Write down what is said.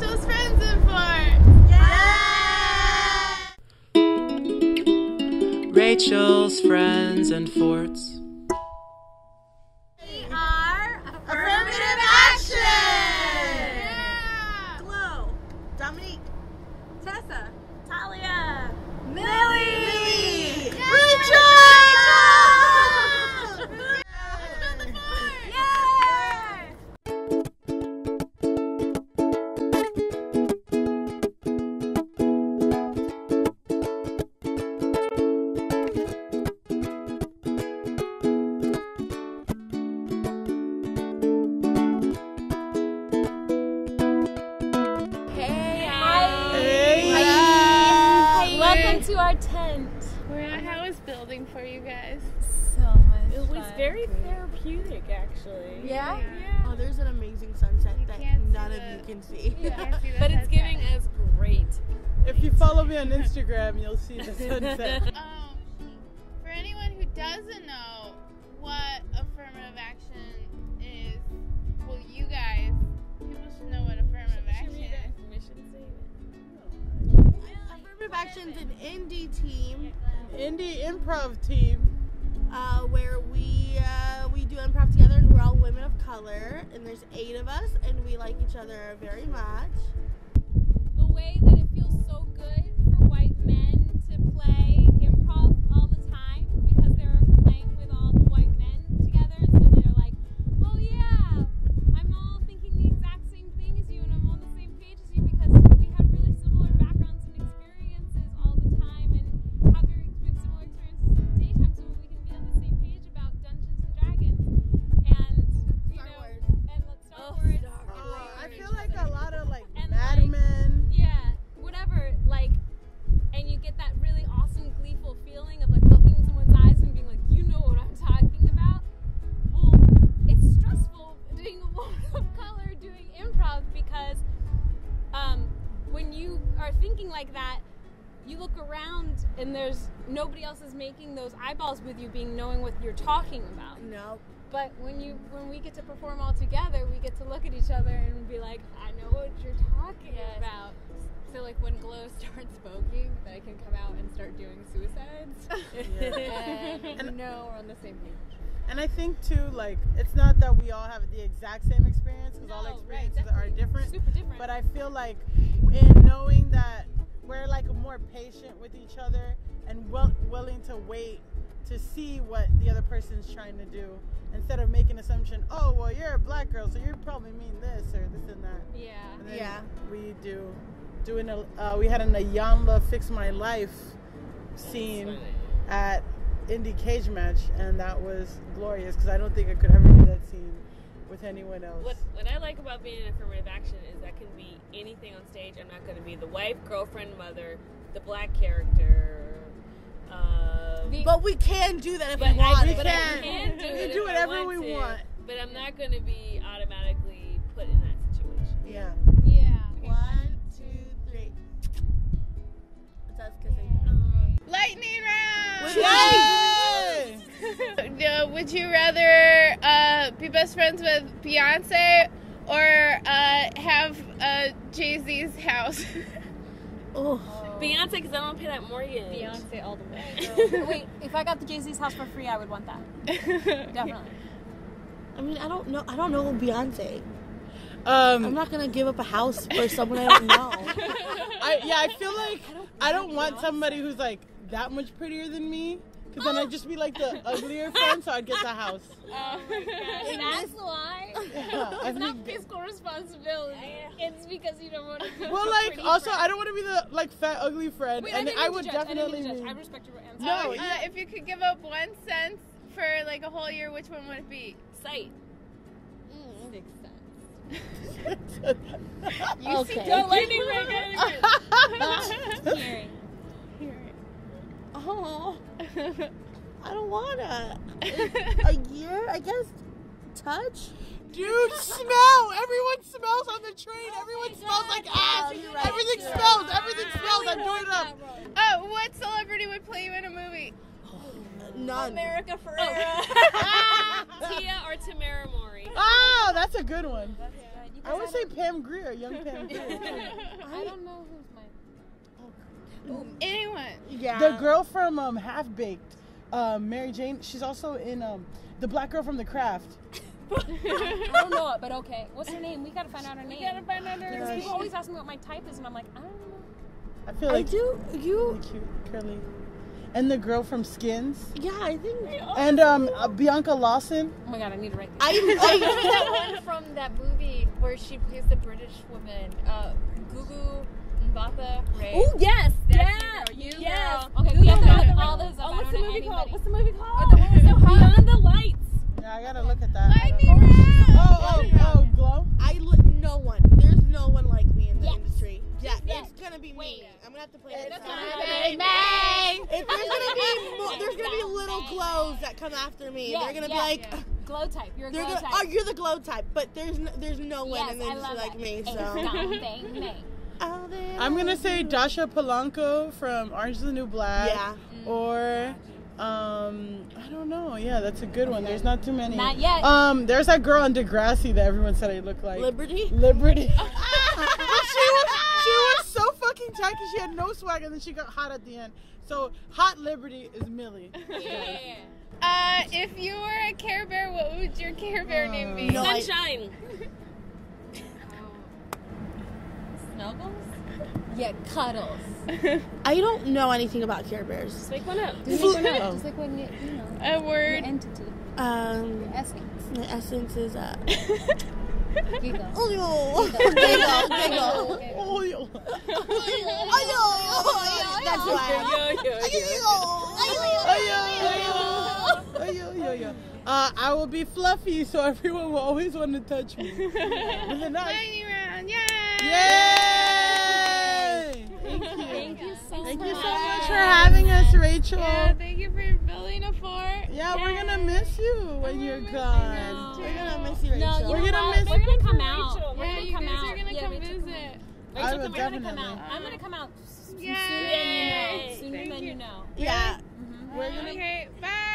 get those friends in for? Yeah! Rachel's Friends and Forts. We are Affirmative Action! Yeah! Glow, Dominique, Tessa, Talia, Millie, yeah! Rachel! For you guys, so much. It was fun. Very therapeutic, actually. Yeah? Yeah. Oh, there's an amazing sunset that none of you can see. Yeah. But it's giving us great. If you follow me on Instagram, you'll see the sunset. For anyone who doesn't know what affirmative action is, well, you guys, people should know what affirmative action is. Affirmative Action is an indie team. Indie improv team where we do improv together, and we're all women of color, and there's 8 of us, and we like each other very much. The way that it feels so good for white men to play improv all the time, because they're playing with all the white men together, and so they're like, oh yeah, I'm all thinking the exact same thing as you, and I'm on the same page as you, because we have really similar backgrounds and experiences all the time, and have very daytime, so we can be on the same page about Dungeons and Dragons and Star Wars. I feel like a lot of Mad Men. Yeah, whatever. And you get that really awesome, gleeful feeling of looking in someone's eyes and being like, you know what I'm talking about. Well, it's stressful being a woman of color doing improv, because when you are thinking like that, you look around and there's nobody else is making those eyeballs with you, knowing what you're talking about. No. But when we get to perform all together, we get to look at each other and be like, I know what you're talking about. So when Glow starts voguing, that I can come out and start doing suicides. Yeah. and we're on the same page. And I think too, it's not that we all have the exact same experience, because all experiences are different. Super different. But I feel like in knowing that we're more patient with each other and willing to wait to see what the other person's trying to do, instead of making assumption, oh, well, you're a black girl, so you probably mean this or this and that. Yeah. And we do. We had an Ayanla Fix My Life scene at Indie Cage Match, and that was glorious, because I don't think I could ever do that scene with anyone else. What I like about being in Affirmative Action is that can be anything on stage. I'm not going to be the wife, girlfriend, mother, the black character. But we can do that if we want. We can do whatever we want. But I'm not going to be automatically put in that situation. Yeah. Yeah. Okay. 1, 2, 3. It's us kissing. Lightning round. Yes! Would you rather be best friends with Beyonce or have Jay-Z's house? Beyonce, because I don't pay that mortgage. Beyonce all the way. Wait, if I got the Jay-Z's house for free, I would want that. Definitely. I mean, I don't know Beyonce. I'm not gonna give up a house for someone I don't know. I feel like I don't want somebody who's that much prettier than me. Because then I'd just be the uglier friend, so I'd get the house. Oh my gosh. That's why. Yeah, it's not fiscal responsibility. It's because you don't want to be I don't want to be the fat, ugly friend. Wait, and I would definitely be. I respect your answer. No, if you could give up 1 cent for a whole year, which one would it be? Sight. 6 cents. You okay. See, don't let me right. Hearing. Oh. I don't wanna. A year, I guess. Touch? Dude, smell! Everyone smells on the train. Everyone smells ass. Right. Everything smells. Everything smells. I'm doing it up. Oh, what celebrity would play you in a movie? None. America Ferrera. Tia or Tamara Mori. Oh, that's a good one. That's good. I would say Pam Grier, young Pam Grier. I don't know who's my... Oh. Anyone. Yeah. The girl from Half Baked, Mary Jane, she's also in the black girl from The Craft. I don't know it, but okay. What's her name? We gotta find out her name. We gotta find out her name. Because people always ask me what my type is, and I'm like, I don't know. I feel like... I do. You... Really cute, curly. And the girl from Skins. Yeah, I think... And Bianca Lawson. Oh my god, I need to write this. I remember that one from that movie where she plays the British woman. Gugu... Right? Oh yes, yes, yes. Okay, we have to look all those up. Oh, what's the movie called? What's the movie called? Beyond the Lights. Yeah, I gotta look at that. Oh, glow. No one. There's no one like me in the industry. Yeah, it's gonna be me. I'm gonna have to play it. It's gonna be me. There's gonna be little glows that come after me. They're gonna be like. Glow type. You're a glow type. Oh, you're the glow type. But there's no one in the industry like me. So. I'm gonna say Dasha Polanco from Orange is the New Black. Yeah. Or I don't know. Yeah, that's a good one. There's not too many. Not yet. There's that girl on Degrassi that everyone said I look like. Liberty. she was so fucking tight because she had no swag and then she got hot at the end. So hot Liberty is Millie. Yeah. If you were a Care Bear, what would your Care Bear name be? No, Sunshine. Snuggles? Yeah, Cuddles. I don't know anything about Care Bears. Just make one up. Just like when you know. A word. An entity. Your essence. The essence is Giggle. Oh, yo. Giggle. Oh, yo. Oh, yo. That's why. Oh, yo. I will be fluffy, so everyone will always want to touch me. Tiny round, yeah. Yay! Thank you so much for having us, Rachel. Yeah, thank you for building a fort. Yeah, we're gonna miss you when you're gone. We're gonna miss you, Rachel. We're gonna come out. You guys are gonna come visit. Rachel, we're gonna come out. I'm gonna come out. Sooner than you know. Yeah. Okay. Bye.